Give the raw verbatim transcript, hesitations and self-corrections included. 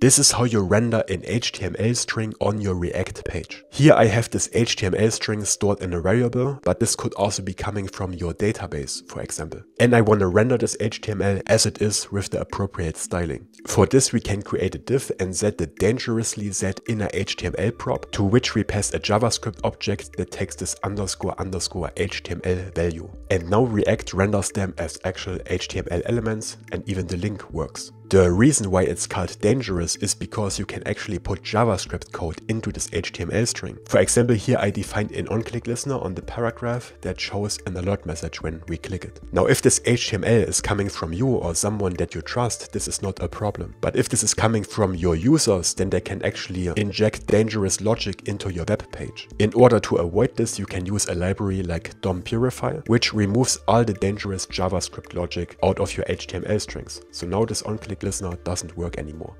This is how you render an H T M L string on your React page. Here I have this H T M L string stored in a variable, but this could also be coming from your database, for example. And I want to render this H T M L as it is with the appropriate styling. For this we can create a div and set the dangerouslySetInnerHTML prop, to which we pass a JavaScript object that takes this underscore underscore H T M L value. And now React renders them as actual H T M L elements, and even the link works. The reason why it's called dangerous is because you can actually put JavaScript code into this H T M L string. For example, here I defined an onClick listener on the paragraph that shows an alert message when we click it. Now if this H T M L is coming from you or someone that you trust, this is not a problem. But if this is coming from your users, then they can actually inject dangerous logic into your web page. In order to avoid this, you can use a library like DOMPurify, which removes all the dangerous JavaScript logic out of your H T M L strings. So now this onClick listener doesn't work anymore.